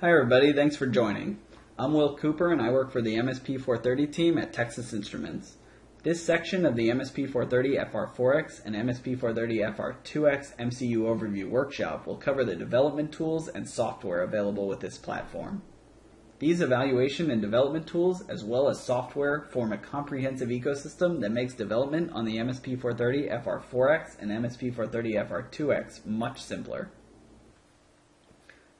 Hi everybody, thanks for joining. I'm Will Cooper and I work for the MSP430 team at Texas Instruments. This section of the MSP430FR4x and MSP430FR2x MCU Overview Workshop will cover the development tools and software available with this platform. These evaluation and development tools, as well as software, form a comprehensive ecosystem that makes development on the MSP430FR4x and MSP430FR2x much simpler.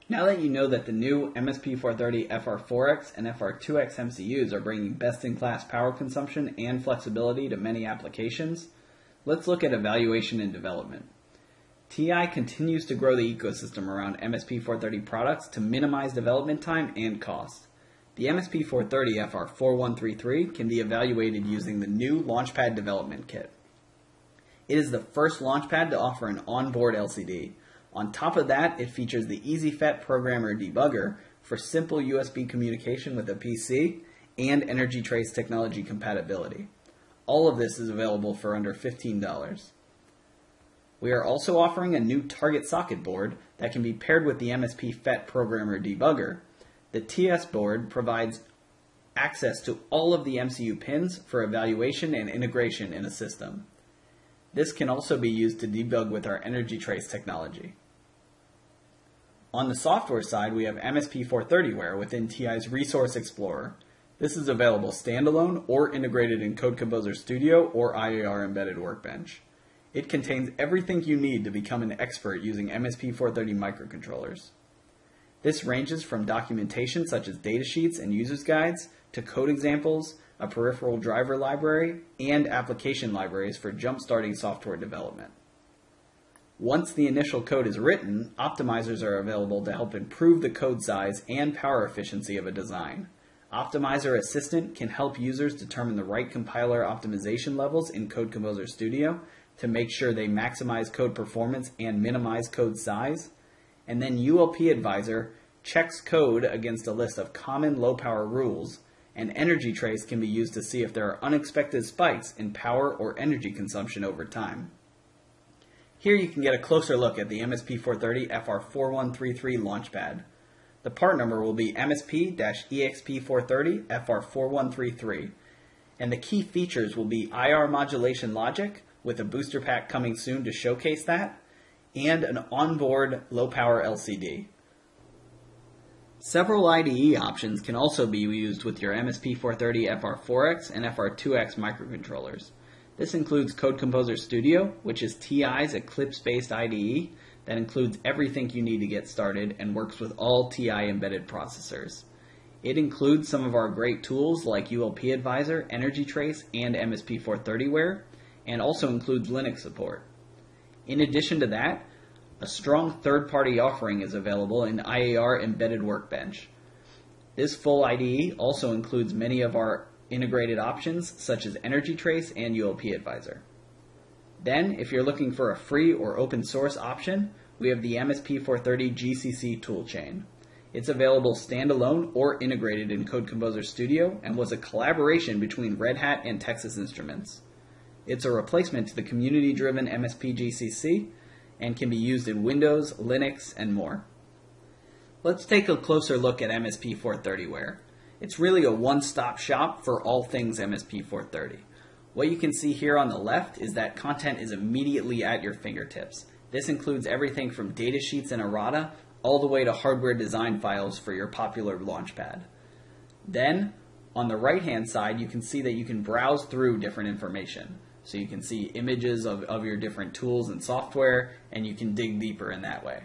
Now that you know that the new MSP430FR4x and FR2x MCUs are bringing best-in-class power consumption and flexibility to many applications, let's look at evaluation and development. TI continues to grow the ecosystem around MSP430 products to minimize development time and cost. The MSP430FR4133 can be evaluated using the new Launchpad development kit. It is the first Launchpad to offer an onboard LCD. On top of that, it features the EZ-FET programmer debugger for simple USB communication with a PC and EnergyTrace technology compatibility. All of this is available for under $15. We are also offering a new target socket board that can be paired with the MSP-FET programmer debugger. The TS board provides access to all of the MCU pins for evaluation and integration in a system. This can also be used to debug with our EnergyTrace technology. On the software side, we have MSP430Ware within TI's Resource Explorer. This is available standalone or integrated in Code Composer Studio or IAR Embedded Workbench. It contains everything you need to become an expert using MSP430 microcontrollers. This ranges from documentation such as datasheets and user's guides to code examples, a peripheral driver library, and application libraries for jump-starting software development. Once the initial code is written, optimizers are available to help improve the code size and power efficiency of a design. Optimizer Assistant can help users determine the right compiler optimization levels in Code Composer Studio to make sure they maximize code performance and minimize code size. And then ULP Advisor checks code against a list of common low-power rules, and EnergyTrace can be used to see if there are unexpected spikes in power or energy consumption over time. Here you can get a closer look at the MSP430FR4133 Launchpad. The part number will be MSP-EXP430FR4133, and the key features will be IR modulation logic, with a booster pack coming soon to showcase that, and an onboard low-power LCD. Several IDE options can also be used with your MSP430FR4X and FR2X microcontrollers. This includes Code Composer Studio, which is TI's Eclipse-based IDE that includes everything you need to get started and works with all TI embedded processors. It includes some of our great tools like ULP Advisor, EnergyTrace, and MSP430Ware, and also includes Linux support. In addition to that, a strong third-party offering is available in IAR Embedded Workbench. This full IDE also includes many of our integrated options such as EnergyTrace and ULP Advisor. Then, if you're looking for a free or open source option, we have the MSP430GCC toolchain. It's available standalone or integrated in Code Composer Studio and was a collaboration between Red Hat and Texas Instruments. It's a replacement to the community-driven MSPGCC and can be used in Windows, Linux, and more. Let's take a closer look at MSP430Ware. It's really a one-stop shop for all things MSP430. What you can see here on the left is that content is immediately at your fingertips. This includes everything from datasheets and errata all the way to hardware design files for your popular Launchpad. Then, on the right-hand side, you can see that you can browse through different information. So you can see images of your different tools and software, and you can dig deeper in that way.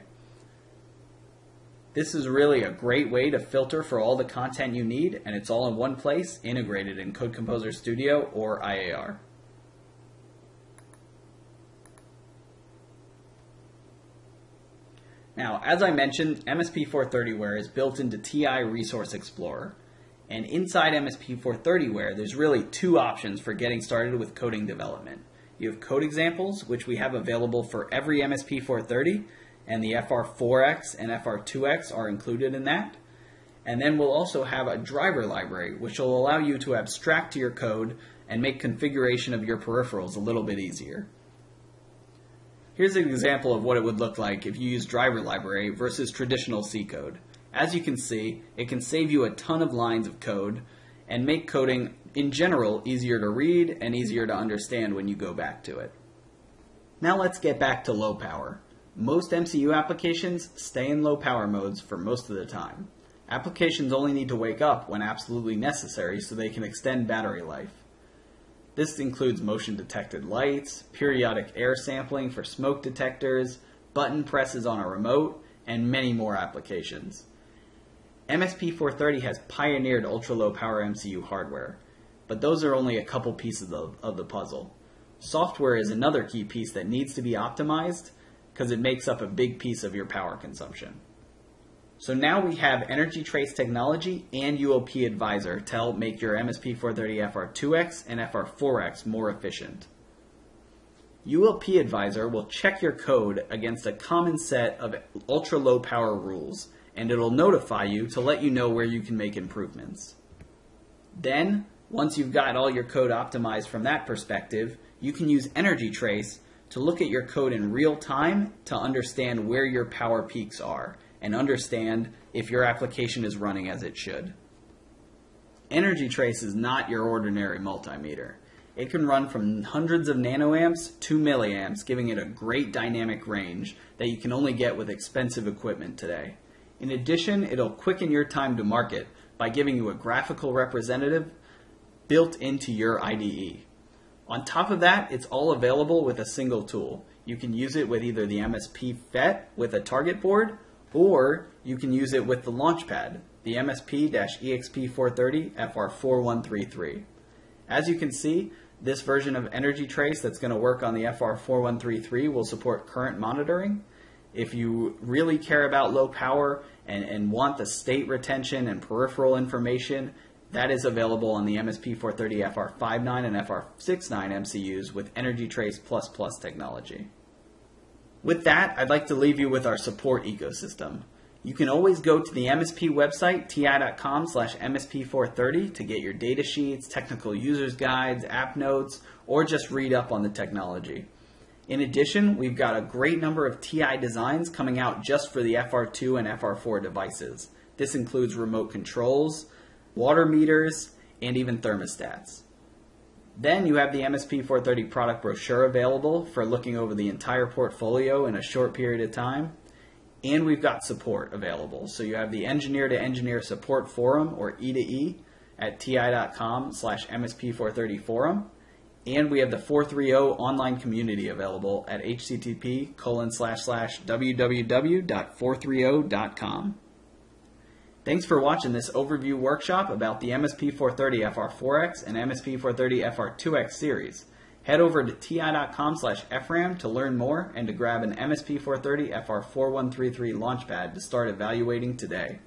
This is really a great way to filter for all the content you need, and it's all in one place, integrated in Code Composer Studio or IAR. Now, as I mentioned, MSP430Ware is built into TI Resource Explorer. And inside MSP430Ware, there's really two options for getting started with coding development. You have code examples, which we have available for every MSP430, and the FR4X and FR2X are included in that. And then we'll also have a driver library, which will allow you to abstract to your code and make configuration of your peripherals a little bit easier. Here's an example of what it would look like if you use driver library versus traditional C code. As you can see, it can save you a ton of lines of code and make coding in general easier to read and easier to understand when you go back to it. Now let's get back to low power. Most MCU applications stay in low power modes for most of the time. Applications only need to wake up when absolutely necessary so they can extend battery life. This includes motion detected lights, periodic air sampling for smoke detectors, button presses on a remote, and many more applications. MSP430 has pioneered ultra low power MCU hardware, but those are only a couple pieces of the puzzle. Software is another key piece that needs to be optimized because it makes up a big piece of your power consumption. So now we have EnergyTrace technology and ULP Advisor to help make your MSP430FR2x and FR4x more efficient. ULP Advisor will check your code against a common set of ultra-low power rules, and it'll notify you to let you know where you can make improvements. Then, once you've got all your code optimized from that perspective, you can use EnergyTrace to look at your code in real time to understand where your power peaks are, and understand if your application is running as it should. EnergyTrace is not your ordinary multimeter. It can run from hundreds of nanoamps to milliamps, giving it a great dynamic range that you can only get with expensive equipment today. In addition, it'll quicken your time to market by giving you a graphical representative built into your IDE. On top of that, it's all available with a single tool. You can use it with either the MSP-FET with a target board, or you can use it with the Launchpad, the MSP-EXP430FR4133. As you can see, this version of EnergyTrace that's going to work on the FR4133 will support current monitoring. If you really care about low power and want the state retention and peripheral information, that is available on the MSP430FR59 and FR69 MCUs with EnergyTrace++ technology. With that, I'd like to leave you with our support ecosystem. You can always go to the MSP website, ti.com/MSP430, to get your data sheets, technical users guides, app notes, or just read up on the technology. In addition, we've got a great number of TI designs coming out just for the FR2 and FR4 devices. This includes remote controls, water meters, and even thermostats. Then you have the MSP430 product brochure available for looking over the entire portfolio in a short period of time. And we've got support available. So you have the Engineer to Engineer Support Forum, or E2E, at ti.com/MSP430Forum. And we have the 430 online community available at http://www.430.com. Thanks for watching this overview workshop about the MSP430FR4X and MSP430FR2X series. Head over to ti.com/FRAM to learn more and to grab an MSP430FR4133 Launchpad to start evaluating today.